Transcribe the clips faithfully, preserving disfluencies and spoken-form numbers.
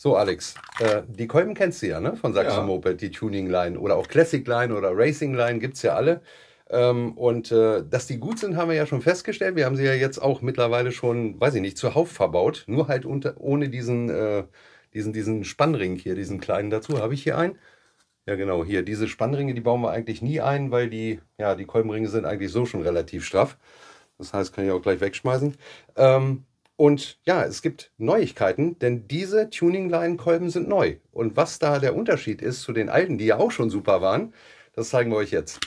So, Alex, äh, die Kolben kennst du ja, ne? Von Sachsenmoped, ja. Die Tuning-Line oder auch Classic-Line oder Racing-Line gibt es ja alle. Ähm, und äh, dass die gut sind, haben wir ja schon festgestellt. Wir haben sie ja jetzt auch mittlerweile schon, weiß ich nicht, zuhauf verbaut. Nur halt unter, ohne diesen, äh, diesen, diesen Spannring hier, diesen kleinen dazu. Habe ich hier einen? Ja, genau, hier. Diese Spannringe, die bauen wir eigentlich nie ein, weil die, ja, die Kolbenringe sind eigentlich so schon relativ straff. Das heißt, kann ich auch gleich wegschmeißen. Ähm, Und ja, es gibt Neuigkeiten, denn diese Tuning-Line-Kolben sind neu. Und was da der Unterschied ist zu den alten, die ja auch schon super waren, das zeigen wir euch jetzt.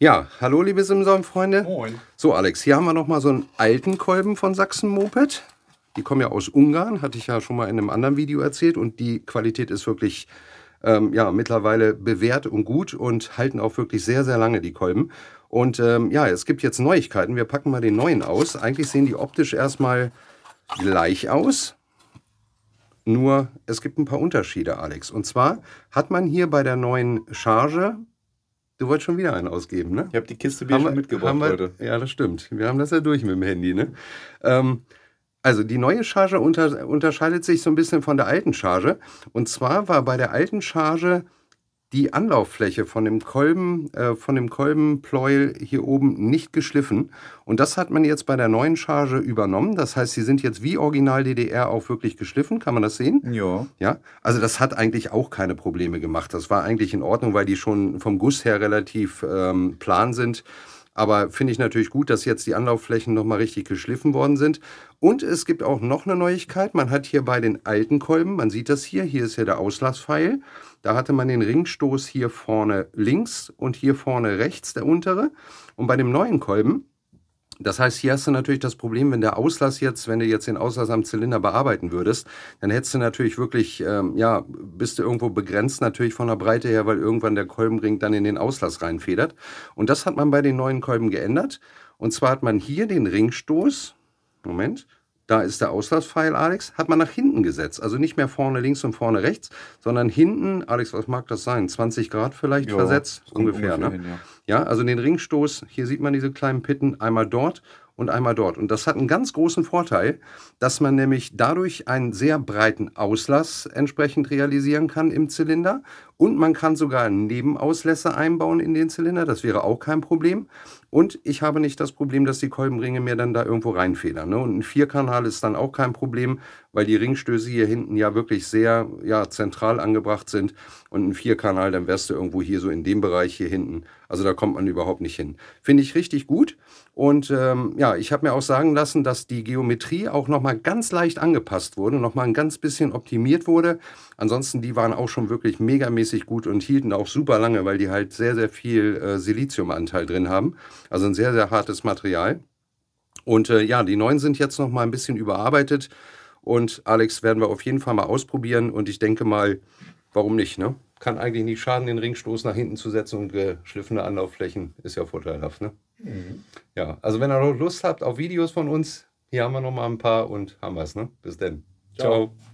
Ja, hallo liebe Simson-Freunde. Moin. So Alex, hier haben wir noch mal so einen alten Kolben von Sachsenmoped. Die kommen ja aus Ungarn, hatte ich ja schon mal in einem anderen Video erzählt. Und die Qualität ist wirklich ähm, ja, mittlerweile bewährt und gut und halten auch wirklich sehr, sehr lange die Kolben. Und ähm, ja, es gibt jetzt Neuigkeiten. Wir packen mal den neuen aus. Eigentlich sehen die optisch erstmal gleich aus. Nur es gibt ein paar Unterschiede, Alex. Und zwar hat man hier bei der neuen Charge... Du wolltest schon wieder einen ausgeben, ne? Ich habe die Kiste Bier schon mitgebracht heute. Ja, das stimmt. Wir haben das ja durch mit dem Handy, ne? Ähm, also die neue Charge unter, unterscheidet sich so ein bisschen von der alten Charge. Und zwar war bei der alten Charge die Anlauffläche von dem Kolben, äh, von dem Kolbenpleuel hier oben nicht geschliffen. Und das hat man jetzt bei der neuen Charge übernommen. Das heißt, sie sind jetzt wie original D D R auch wirklich geschliffen. Kann man das sehen? Ja. Ja. Also das hat eigentlich auch keine Probleme gemacht. Das war eigentlich in Ordnung, weil die schon vom Guss her relativ ähm, plan sind. Aber finde ich natürlich gut, dass jetzt die Anlaufflächen nochmal richtig geschliffen worden sind. Und es gibt auch noch eine Neuigkeit. Man hat hier bei den alten Kolben, man sieht das hier, hier ist ja der Auslasspfeil. Da hatte man den Ringstoß hier vorne links und hier vorne rechts, der untere. Und bei dem neuen Kolben, das heißt, hier hast du natürlich das Problem, wenn der Auslass jetzt, wenn du jetzt den Auslass am Zylinder bearbeiten würdest, dann hättest du natürlich wirklich, ähm, ja, bist du irgendwo begrenzt natürlich von der Breite her, weil irgendwann der Kolbenring dann in den Auslass reinfedert. Und das hat man bei den neuen Kolben geändert. Und zwar hat man hier den Ringstoß, Moment, da ist der Auslasspfeil, Alex, hat man nach hinten gesetzt. Also nicht mehr vorne links und vorne rechts, sondern hinten, Alex, was mag das sein? zwanzig Grad vielleicht, jo, versetzt? Ungefähr, ungefähr ne? Hin, ja. Ja, also den Ringstoß, hier sieht man diese kleinen Pitten, einmal dort und einmal dort. Und das hat einen ganz großen Vorteil, dass man nämlich dadurch einen sehr breiten Auslass entsprechend realisieren kann im Zylinder. Und man kann sogar Nebenauslässe einbauen in den Zylinder. Das wäre auch kein Problem. Und ich habe nicht das Problem, dass die Kolbenringe mir dann da irgendwo reinfedern. Ne? Und ein Vierkanal ist dann auch kein Problem, weil die Ringstöße hier hinten ja wirklich sehr ja, zentral angebracht sind. Und ein Vierkanal, dann wärst du irgendwo hier so in dem Bereich hier hinten. Also da kommt man überhaupt nicht hin. Finde ich richtig gut. Und ähm, ja, ich habe mir auch sagen lassen, dass die Geometrie auch nochmal ganz leicht angepasst wurde, nochmal ein ganz bisschen optimiert wurde. Ansonsten, die waren auch schon wirklich megamäßig gut und hielten auch super lange, weil die halt sehr, sehr viel äh, Siliziumanteil drin haben. Also ein sehr, sehr hartes Material. Und äh, ja, die neuen sind jetzt nochmal ein bisschen überarbeitet. Und Alex, werden wir auf jeden Fall mal ausprobieren. Und ich denke mal, warum nicht, ne? Kann eigentlich nicht schaden, den Ringstoß nach hinten zu setzen und geschliffene Anlaufflächen ist ja vorteilhaft, ne? Mhm. Ja, also wenn ihr noch Lust habt auf Videos von uns, hier haben wir noch mal ein paar und haben wir es, ne? Bis dann. Ciao. Ciao.